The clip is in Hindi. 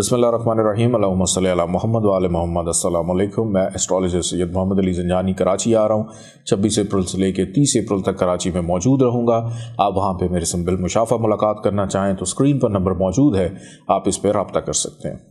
बिस्मिल्लाहिर्रहमानिर्रहीम अल्लाहुम्मा सल्ली अला मोहम्मद व आले मोहम्मद। अस्सलाम अलैकुम। मैं एस्ट्रोलॉजर सैयद मोहम्मद अली जंजानी कराची आ रहा हूँ। 26 अप्रैल से लेकर 30 अप्रैल तक कराची में मौजूद रहूँगा। आप वहाँ पर मेरे से बिल मुशाफा मुलाकात करना चाहें तो स्क्रीन पर नंबर मौजूद है, आप इस पर रब्ता कर सकते हैं।